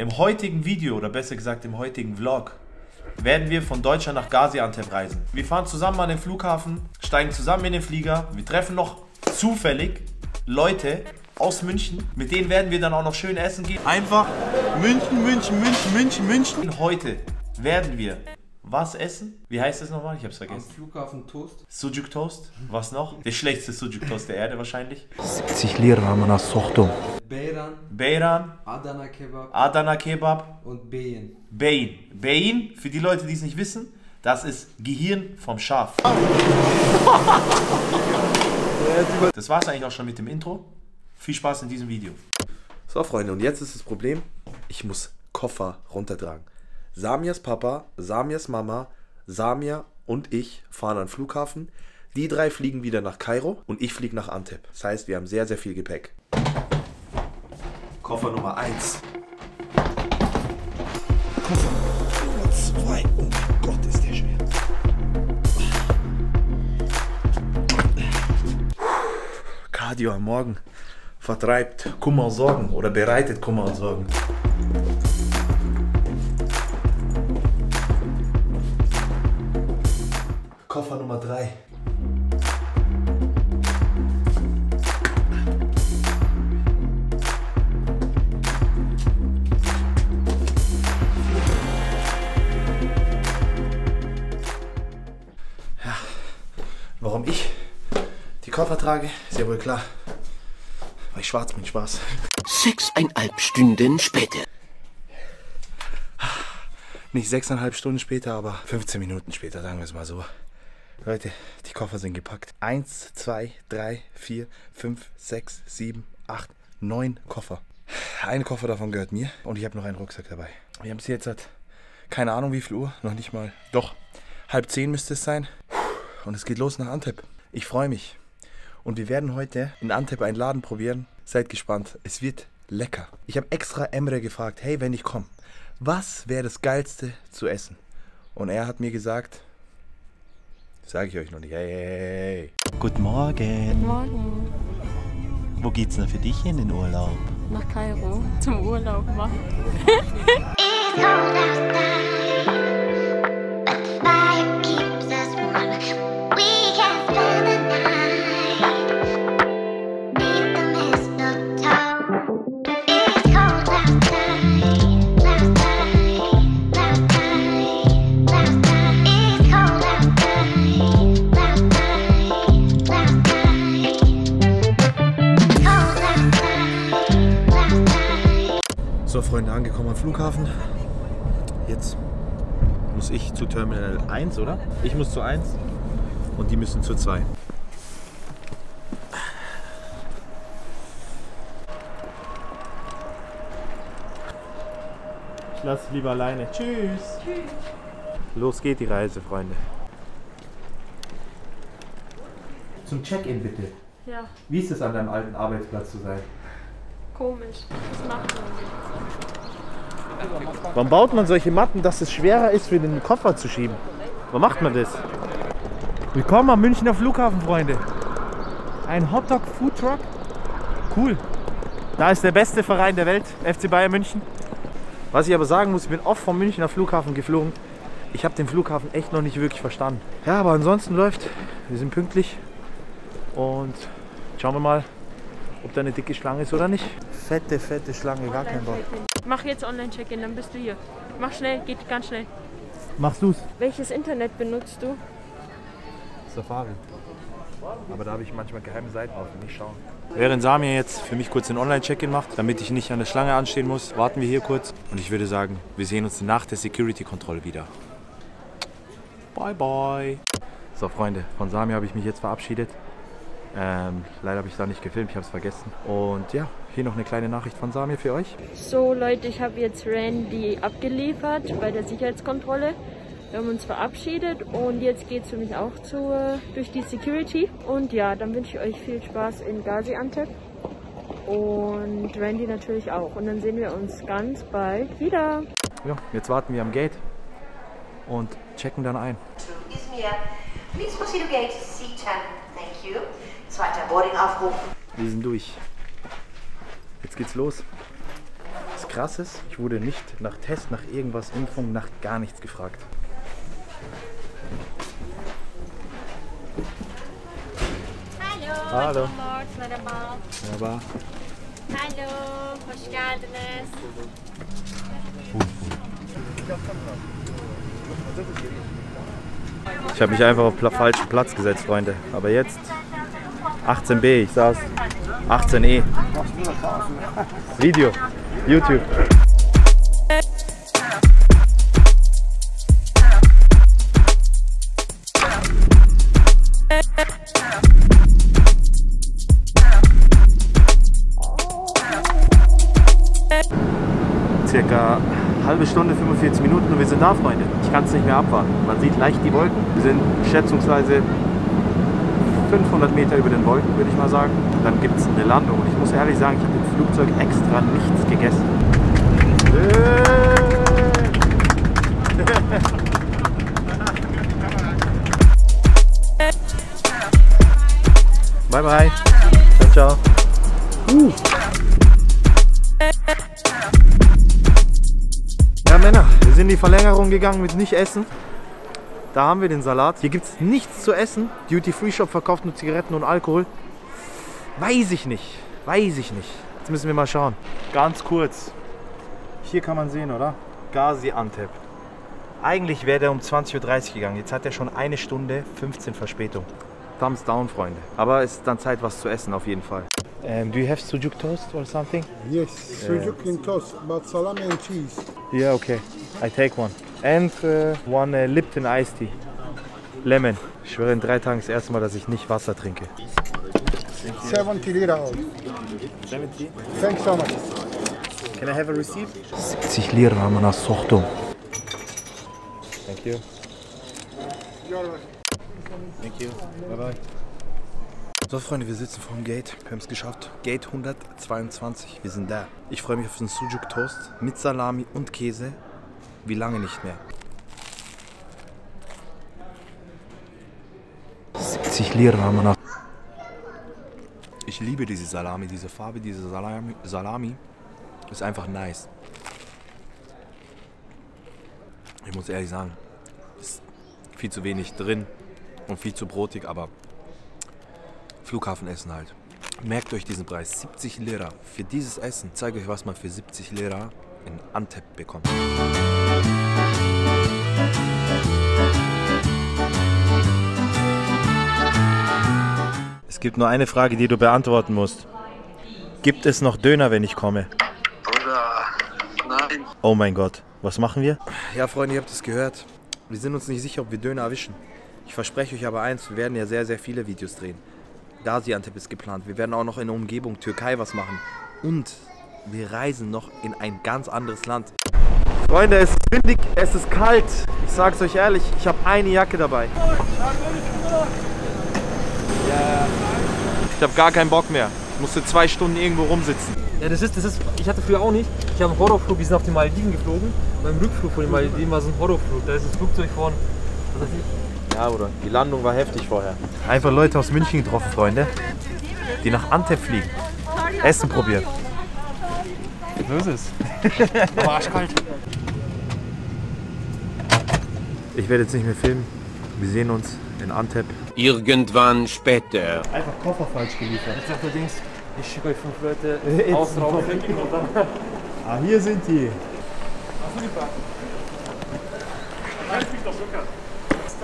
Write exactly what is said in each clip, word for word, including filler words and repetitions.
Im heutigen Video, oder besser gesagt im heutigen Vlog, werden wir von Deutschland nach Gaziantep reisen. Wir fahren zusammen an den Flughafen, steigen zusammen in den Flieger. Wir treffen noch zufällig Leute aus München. Mit denen werden wir dann auch noch schön essen gehen. Einfach München, München, München, München, München. Heute werden wir was essen? Wie heißt das nochmal? Ich hab's vergessen. Am Flughafen Toast. Sujuk Toast. Was noch? Der schlechteste Sujuk Toast der Erde wahrscheinlich. siebzig Lira haben wir nach Sochtum. Beyran. Beyran. Adana Kebab. Adana Kebab. Und Beyin. Beyin. Beyin, für die Leute, die es nicht wissen, das ist Gehirn vom Schaf. Das war's eigentlich auch schon mit dem Intro. Viel Spaß in diesem Video. So, Freunde, und jetzt ist das Problem, ich muss Koffer runtertragen. Samias Papa, Samias Mama, Samia und ich fahren an den Flughafen. Die drei fliegen wieder nach Kairo und ich fliege nach Antep. Das heißt, wir haben sehr, sehr viel Gepäck. Koffer Nummer eins. Koffer Nummer zwei. Oh mein Gott, ist der schwer. Cardio am Morgen vertreibt Kummer und Sorgen oder bereitet Kummer und Sorgen. Koffer Nummer drei. Ja, warum ich die Koffer trage, ist ja wohl klar. Weil ich schwarz bin, Spaß. Sechseinhalb Stunden später. Nicht sechseinhalb Stunden später, aber fünfzehn Minuten später, sagen wir es mal so. Leute, die Koffer sind gepackt. eins, zwei, drei, vier, fünf, sechs, sieben, acht, neun Koffer. Ein Koffer davon gehört mir und ich habe noch einen Rucksack dabei. Wir haben es jetzt halt, keine Ahnung wie viel Uhr, noch nicht mal. Doch, halb zehn müsste es sein. Und es geht los nach Antep. Ich freue mich. Und wir werden heute in Antep einen Laden probieren. Seid gespannt, es wird lecker. Ich habe extra Emre gefragt, hey, wenn ich komme, was wäre das Geilste zu essen? Und er hat mir gesagt... Sage ich euch noch nicht. Hey, hey, hey. Guten Morgen. Guten Morgen. Wo geht's denn für dich in den Urlaub? Nach Kairo. Zum Urlaub machen. Freunde, angekommen am Flughafen. Jetzt muss ich zu Terminal eins, oder? Ich muss zu eins und die müssen zu zwei. Ich lasse es lieber alleine. Tschüss. Tschüss. Los geht die Reise, Freunde. Zum Check-in bitte. Ja. Wie ist es, an deinem alten Arbeitsplatz zu sein? Komisch. Das macht man nicht. Wann baut man solche Matten, dass es schwerer ist, für den Koffer zu schieben? Wann macht man das? Willkommen am Münchner Flughafen, Freunde. Ein Hotdog Food Truck. Cool. Da ist der beste Verein der Welt, F C Bayern München. Was ich aber sagen muss, ich bin oft vom Münchner Flughafen geflogen. Ich habe den Flughafen echt noch nicht wirklich verstanden. Ja, aber ansonsten läuft. Wir sind pünktlich. Und schauen wir mal, ob da eine dicke Schlange ist oder nicht. Fette, fette Schlange, gar kein Bock. Mach jetzt Online-Check-In, dann bist du hier. Mach schnell, geht ganz schnell. Machst du's? Welches Internet benutzt du? Safari. Aber da habe ich manchmal geheime Seiten auf, nicht schauen. Während Samir jetzt für mich kurz den Online-Check-In macht, damit ich nicht an der Schlange anstehen muss, warten wir hier kurz. Und ich würde sagen, wir sehen uns nach der Security-Kontrolle wieder. Bye, bye. So, Freunde, von Samir habe ich mich jetzt verabschiedet. Ähm, leider habe ich da nicht gefilmt, ich habe es vergessen. Und ja, hier noch eine kleine Nachricht von Samir für euch. So Leute, ich habe jetzt Randy abgeliefert bei der Sicherheitskontrolle. Wir haben uns verabschiedet und jetzt geht es für mich auch zu, durch die Security. Und ja, dann wünsche ich euch viel Spaß in Gaziantep und Randy natürlich auch. Und dann sehen wir uns ganz bald wieder. Ja, jetzt warten wir am Gate und checken dann ein. Please proceed to gate C zehn. Thank you. Zweiter Boarding-Aufruf. Wir sind durch. Jetzt geht's los. Es krass ist, ich wurde nicht nach Test, nach irgendwas, Impfung, nach gar nichts gefragt. Hallo. Hallo. Merhaba. Merhaba. Hallo, hoş geldiniz. Ich habe mich einfach auf den falschen Platz gesetzt, Freunde. Aber jetzt achtzehn B, ich saß achtzehn E. Video, YouTube. Circa halbe Stunde, fünfundvierzig Minuten und wir sind da, Freunde. Ich kann es nicht mehr abwarten. Man sieht leicht die Wolken. Wir sind schätzungsweise fünfhundert Meter über den Wolken, würde ich mal sagen. Dann gibt es eine Landung. Und ich muss ehrlich sagen, ich habe im Flugzeug extra nichts gegessen. Bye bye. Ciao, ciao. Uh. Ja, Männer, wir sind in die Verlängerung gegangen mit nicht essen. Da haben wir den Salat. Hier gibt es nichts zu essen. Duty Free Shop verkauft nur Zigaretten und Alkohol. Weiß ich nicht. Weiß ich nicht. Jetzt müssen wir mal schauen. Ganz kurz. Hier kann man sehen, oder? Gaziantep. Eigentlich wäre der um zwanzig Uhr dreißig gegangen. Jetzt hat er schon eine Stunde fünfzehn Verspätung. Thumbs down, Freunde. Aber es ist dann Zeit, was zu essen, auf jeden Fall. Um, do you have Sujuk Toast or something? Yes, Sujuk in Toast, but salami and cheese. Yeah, okay. I take one. And uh, one uh, Lipton Iced Tea. Lemon. Ich schwöre, in drei Tagen ist das erste Mal, dass ich nicht Wasser trinke. siebzig Lira aus. siebzig? Thanks so much. Can I have a receipt? sechzig Lira haben wir nach Sochtum. Thank you. Thank you. Bye bye. So, Freunde, wir sitzen vorm Gate. Wir haben es geschafft. Gate hundertzweiundzwanzig. Wir sind da. Ich freue mich auf den Sujuk Toast mit Salami und Käse. Wie lange nicht mehr. siebzig Lira haben wir noch. Ich liebe diese Salami, diese Farbe, diese Salami, Salami ist einfach nice. Ich muss ehrlich sagen, ist viel zu wenig drin und viel zu brotig, aber Flughafenessen halt. Merkt euch diesen Preis, siebzig Lira für dieses Essen. Ich zeige euch, was man für siebzig Lira in Antep bekommt. Es gibt nur eine Frage, die du beantworten musst. Gibt es noch Döner, wenn ich komme? Bruder, nein. Oh mein Gott, was machen wir? Ja, Freunde, ihr habt es gehört. Wir sind uns nicht sicher, ob wir Döner erwischen. Ich verspreche euch aber eins, wir werden ja sehr, sehr viele Videos drehen. Gaziantep ist geplant. Wir werden auch noch in der Umgebung Türkei was machen. Und wir reisen noch in ein ganz anderes Land. Freunde, es ist windig, es ist kalt. Ich sag's euch ehrlich, ich habe eine Jacke dabei. Ja. Ich habe gar keinen Bock mehr. Ich musste zwei Stunden irgendwo rumsitzen. Ja, das ist, das ist, ich hatte früher auch nicht. Ich habe einen Horrorflug, wir sind auf den Malediven geflogen. Beim Rückflug von den Malediven war so ein Horrorflug. Da ist das Flugzeug vorne. Was weiß ich. Ja, oder? Die Landung war heftig vorher. Einfach Leute aus München getroffen, Freunde, die nach Antep fliegen. Essen probieren. So ist es. Aber arschkalt. Ich werde jetzt nicht mehr filmen. Wir sehen uns in Antep. Irgendwann später. Einfach Koffer falsch geliefert. Ich dachte allerdings, ich schicke euch fünf Leute äh, ausrauben. Ah, hier sind die.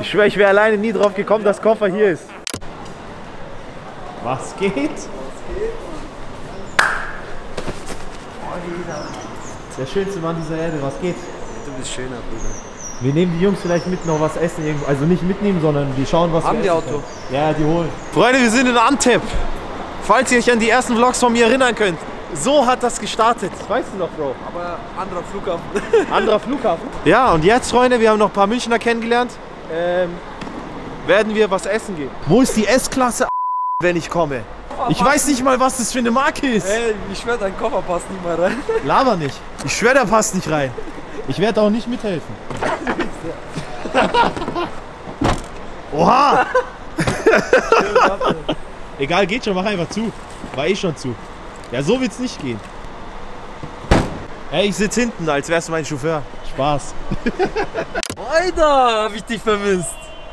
Ich schwöre, ich wäre alleine nie drauf gekommen, dass Koffer hier ist. Was geht? Was geht? Der schönste Mann dieser Erde, was geht? Du bist schöner, Bruder. Wir nehmen die Jungs vielleicht mit noch was essen, irgendwo. Also nicht mitnehmen, sondern wir schauen, was haben wir haben die Auto. Können. Ja, die holen. Freunde, wir sind in Antep. Falls ihr euch an die ersten Vlogs von mir erinnern könnt. So hat das gestartet. Das weißt du noch, Bro. Aber anderer Flughafen. Anderer Flughafen? Ja, und jetzt, Freunde, wir haben noch ein paar Münchner kennengelernt. Ähm, werden wir was essen gehen. Wo ist die S-Klasse, wenn ich komme? Ich weiß nicht mal, was das für eine Marke ist. Ey, ich schwör, dein Koffer passt nicht mal rein. Laber nicht. Ich schwör, der passt nicht rein. Ich werde auch nicht mithelfen. Oha! Egal, geht schon, mach einfach zu. War eh schon zu. Ja, so wird's nicht gehen. Hey, ich sitze hinten, als wärst du mein Chauffeur. Spaß. Alter, hab ich dich vermisst.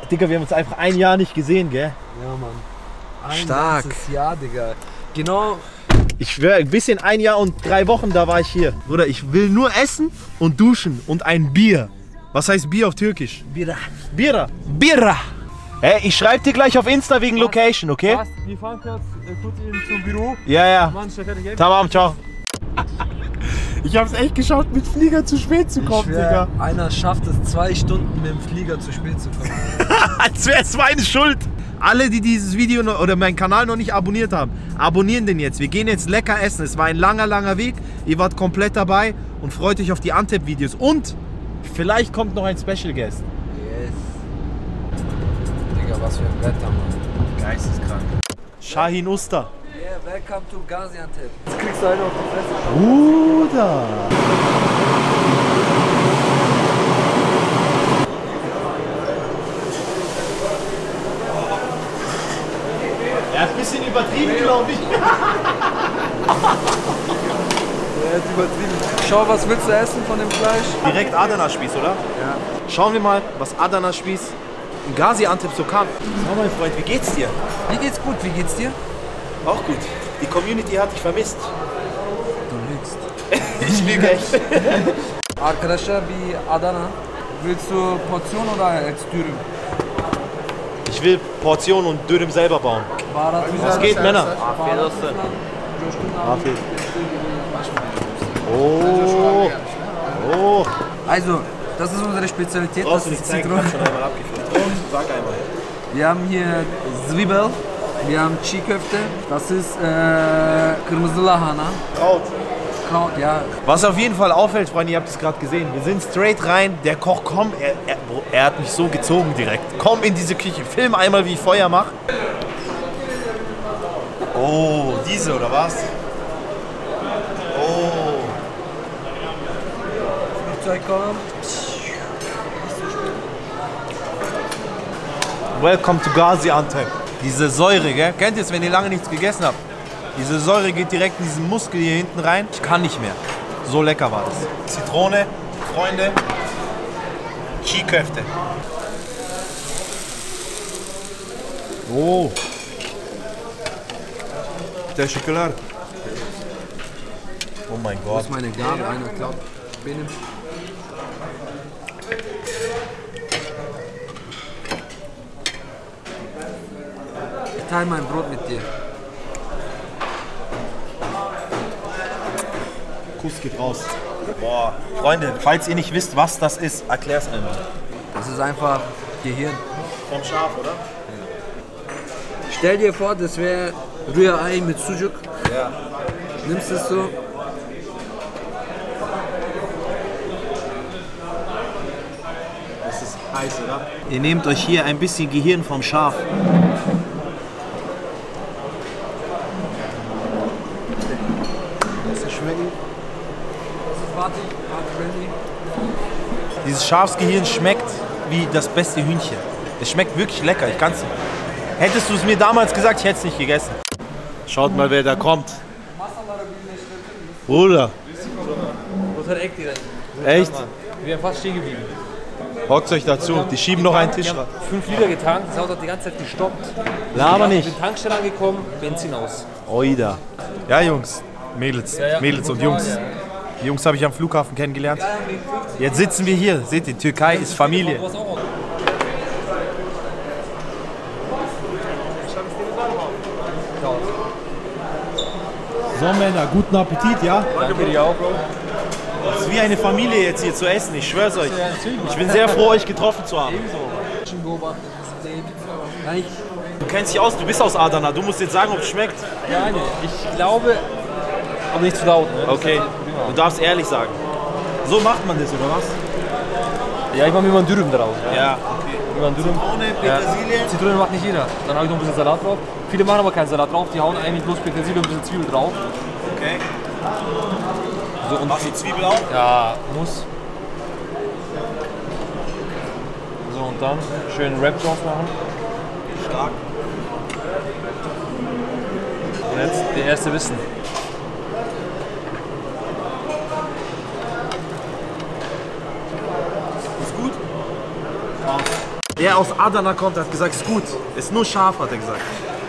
Digga, wir haben uns einfach ein Jahr nicht gesehen, gell? Ja, Mann. Ein Stark. Jahr, Digga. Genau. Ich schwöre, ein bisschen ein Jahr und drei Wochen, da war ich hier. Bruder, ich will nur essen und duschen und ein Bier. Was heißt Bier auf Türkisch? Bira. Bira. Bira. Hey, ich schreibe dir gleich auf Insta wegen Location, okay? Passt. Wir fahren kurz eben zum Büro. Ja, ja. Tamam, ciao. Ich hab's echt geschafft, mit Flieger zu spät zu kommen, ich schwör, Digga. Einer schafft es, zwei Stunden mit dem Flieger zu spät zu kommen. Als wäre es meine Schuld. Alle, die dieses Video noch, oder meinen Kanal noch nicht abonniert haben, abonnieren den jetzt. Wir gehen jetzt lecker essen. Es war ein langer, langer Weg. Ihr wart komplett dabei und freut euch auf die Antep-Videos. Und vielleicht kommt noch ein Special Guest. Yes. Digga, was für ein Wetter, Mann. Geisteskrank. Shahin Usta. Yeah, welcome to Gaziantep. Jetzt kriegst du einen auf die Fresse. Bruder! Er hat ein bisschen übertrieben, glaube ich. Er hat übertrieben. Schau, was willst du essen von dem Fleisch? Direkt Adana-Spieß, oder? Ja. Schauen wir mal, was Adana-Spieß in Gaziantep so kam. Sag mal, Freund, wie geht's dir? Mir geht's gut, wie geht's dir? Auch gut. Die Community hat dich vermisst. Du lügst. Ich lüge echt. Arkadaşlar bir Adana. Willst du Portion oder als Dürüm? Ich will Portion und Dürüm selber bauen. Was geht, Männer? Oh. Oh. Also, das ist unsere Spezialität. Das ist Zitronen. Sag einmal. Wir haben hier Zwiebel. Wir haben Chi-Köfte, das ist äh, kırmızı lahana. Kraut. Kraut, ja. Was auf jeden Fall auffällt, Freunde, ihr habt es gerade gesehen, wir sind straight rein, der Koch, komm, er, er, er hat mich so gezogen direkt. Komm in diese Küche, film einmal, wie ich Feuer mache. Oh, diese oder was? Oh. Flugzeug kommt. Welcome to Gaziantep. Diese Säure, gell? Kennt ihr es, wenn ihr lange nichts gegessen habt? Diese Säure geht direkt in diesen Muskel hier hinten rein. Ich kann nicht mehr. So lecker war das. Zitrone, Freunde, Chi-Köfte. Oh. Der Schokolade. Oh mein Gott. Das ist meine Gabel, einer glaubt. Benim. Ich teile mein Brot mit dir. Kuss geht raus. Boah, Freunde, falls ihr nicht wisst, was das ist, erklär's einmal. Das ist einfach Gehirn. Vom Schaf, oder? Ja. Stell dir vor, das wäre Rührei mit Sujuk. Ja. Nimmst es so. Das ist heiß, oder? Ihr nehmt euch hier ein bisschen Gehirn vom Schaf. Dieses Schafsgehirn schmeckt wie das beste Hühnchen. Es schmeckt wirklich lecker, ich kann's nicht. Hättest du es mir damals gesagt, ich hätte es nicht gegessen. Schaut mal, wer da kommt. Bruder. Echt? Wir haben fast stehen geblieben. Hockt euch dazu, die schieben noch einen Tisch ran. fünf Liter getankt, das Auto hat die ganze Zeit gestoppt. Laber nicht. Ich bin Tankstelle angekommen, Benzin aus. Oida. Ja, Jungs, Mädels, Mädels und Jungs. Die Jungs habe ich am Flughafen kennengelernt. Jetzt sitzen wir hier. Seht ihr, Türkei ist Familie. So, Männer, guten Appetit, ja? Danke dir auch, Bro. Es ist wie eine Familie jetzt hier zu essen, ich schwör's euch. Ich bin sehr froh, euch getroffen zu haben. Du kennst dich aus, du bist aus Adana. Du musst jetzt sagen, ob es schmeckt. Nein, ich glaube... Aber nicht zu laut, ne? Okay, du darfst ehrlich sagen. So macht man das, oder was? Ja, ich mache mir mal einen Dürüm drauf. Ja, ja, okay. Immer einen Dürüm. Zitrone, Petersilie. Ja. Zitrone macht nicht jeder. Dann habe ich noch ein bisschen Salat drauf. Viele machen aber keinen Salat drauf, die hauen eigentlich bloß Petersilie und ein bisschen Zwiebel drauf. Okay. So, und machst du Zwiebel auch? Ja, muss. So, und dann schön Wrap drauf machen. Stark. Und jetzt der erste Bissen. der aus Adana kommt, hat gesagt, ist gut, ist nur scharf, hat er gesagt.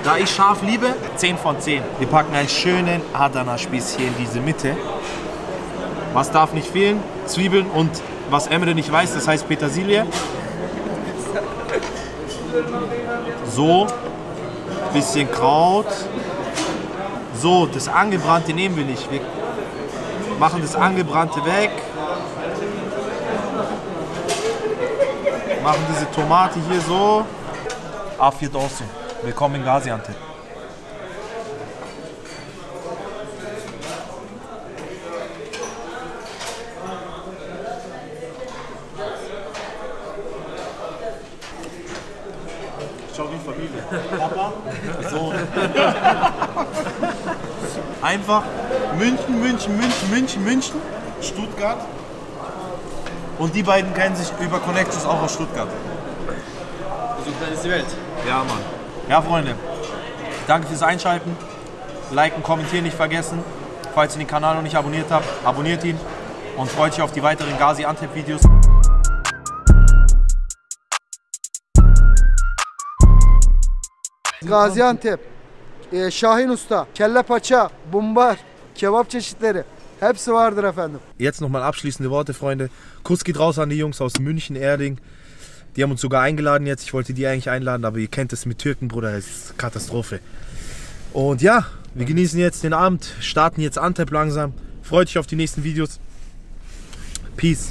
Da ich scharf liebe, zehn von zehn. Wir packen einen schönen Adana-Spieß hier in diese Mitte. Was darf nicht fehlen? Zwiebeln und was Emre nicht weiß, das heißt Petersilie. So, bisschen Kraut. So, das Angebrannte nehmen wir nicht. Wir machen das Angebrannte weg. Machen diese Tomate hier so. Afiyet olsun. Willkommen in Gaziantep. Schau die Familie. Papa, Sohn. Einfach München, München, München, München, München, Stuttgart. Und die beiden kennen sich über Connections auch aus Stuttgart. So klein ist die Welt. Ja, Mann. Ja, Freunde, danke fürs Einschalten. Liken, kommentieren nicht vergessen. Falls ihr den Kanal noch nicht abonniert habt, abonniert ihn. Und freut euch auf die weiteren Gaziantep-Videos. Gaziantep, e, Shahin Usta, Kelle Paça, Bumbar, Kebab çeşitleri. Hepsi vardır efendim. Jetzt nochmal abschließende Worte, Freunde. Kuss geht raus an die Jungs aus München, Erding. Die haben uns sogar eingeladen jetzt. Ich wollte die eigentlich einladen, aber ihr kennt es mit Türken, Bruder. Es ist Katastrophe. Und ja, wir genießen jetzt den Abend, starten jetzt Antep langsam. Freut euch auf die nächsten Videos. Peace.